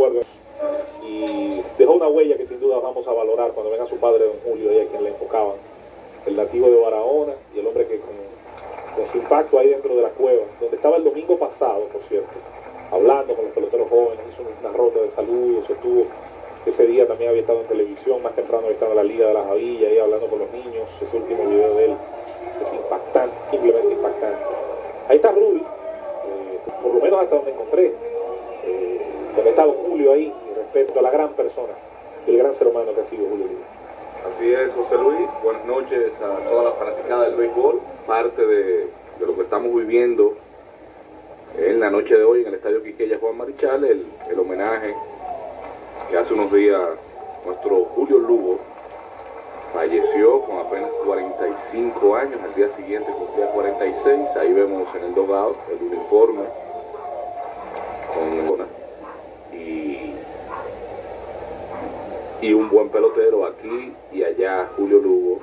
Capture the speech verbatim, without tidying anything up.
recuerdos y dejó una huella que sin duda vamos a valorar cuando venga su padre, don Julio, y a quien le enfocaban, el nativo de Barahona y el hombre que con, con su impacto ahí dentro de la cueva, donde estaba el domingo pasado, por cierto, hablando con los peloteros jóvenes, hizo una ronda de saludos, estuvo, ese día también había estado en televisión, más temprano había estado en la Liga de las Avillas, ahí hablando con los niños, ese último video de él es impactante, simplemente impactante. Ahí está Rubi, eh, por lo menos hasta donde encontré, eh, donde estaba Julio ahí, respecto a la gran persona, el gran ser humano que ha sido Julio Lugo. Así es, José Luis, buenas noches a toda la fanaticada del béisbol, parte de, de lo que estamos viviendo en la noche de hoy en el Estadio Quiqueya Juan Marichal, el, el homenaje que hace unos días nuestro Julio Lugo falleció con apenas cuarenta y cinco años, al día siguiente cumplía cuarenta y seis, ahí vemos en el dugout el uniforme con y, y un buen pelotero aquí y allá, Julio Lugo.